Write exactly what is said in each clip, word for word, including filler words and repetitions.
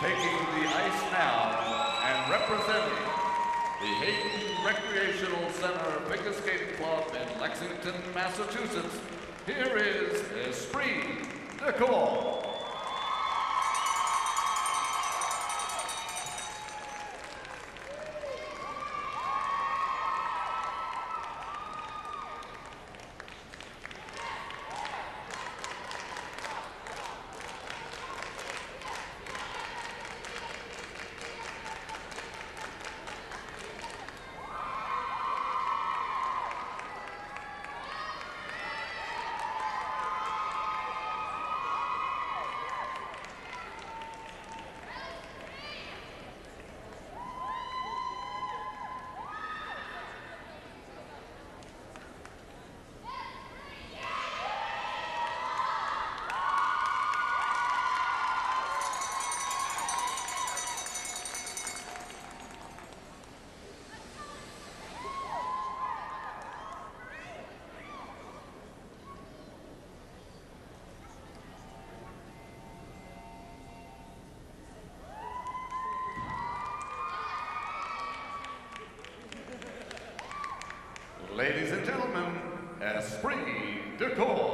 taking the ice now and representing the Hayden Recreational Center Figure Skating Club in Lexington, Massachusetts, here is Esprit de Corps. Ladies and gentlemen, Esprit de Corps.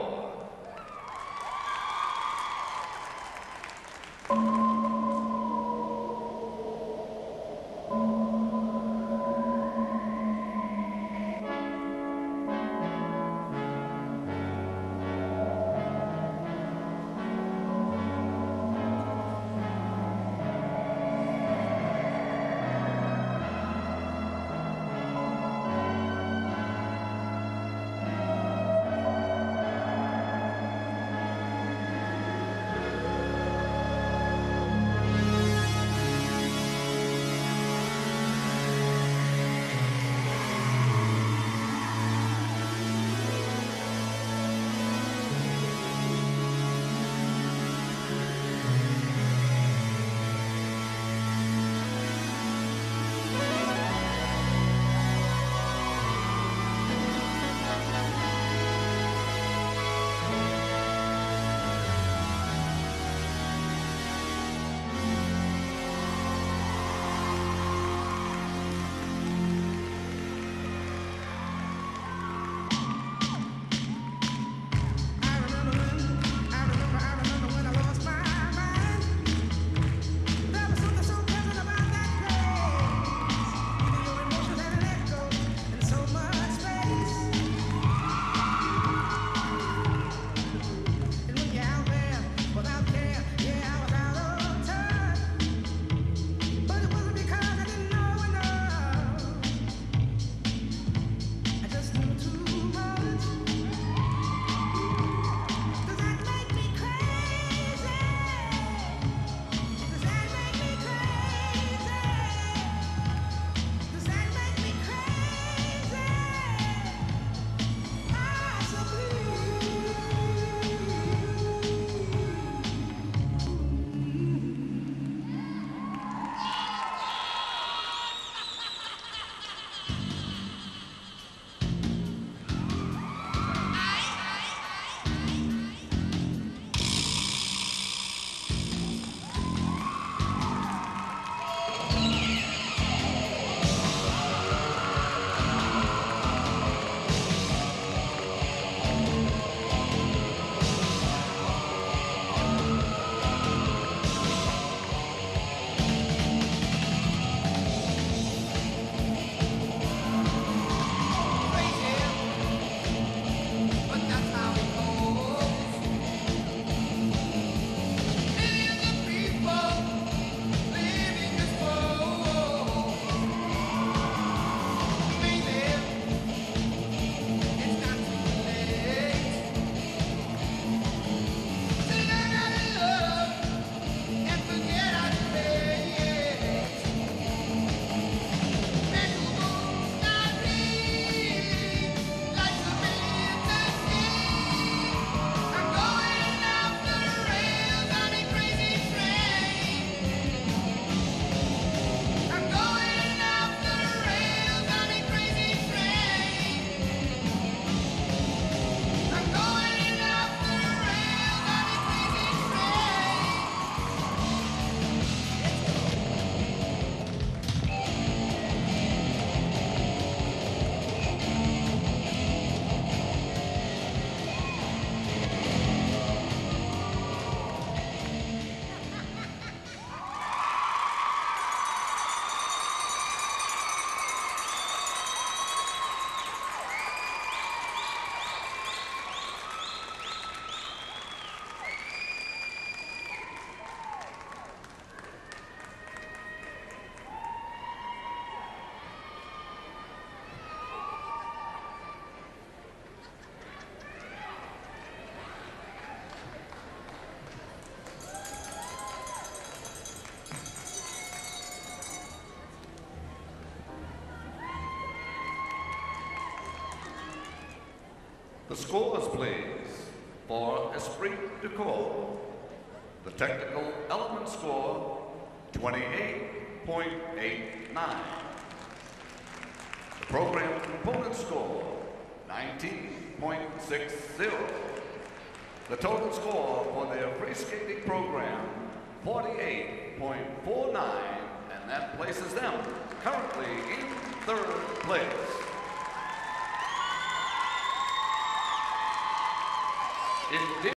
The scores, please, for Esprit de Corps. The technical element score, twenty-eight point eight nine. The program component score, nineteen point six zero. The total score for their free skating program, forty-eight point four nine, and that places them currently in third place. It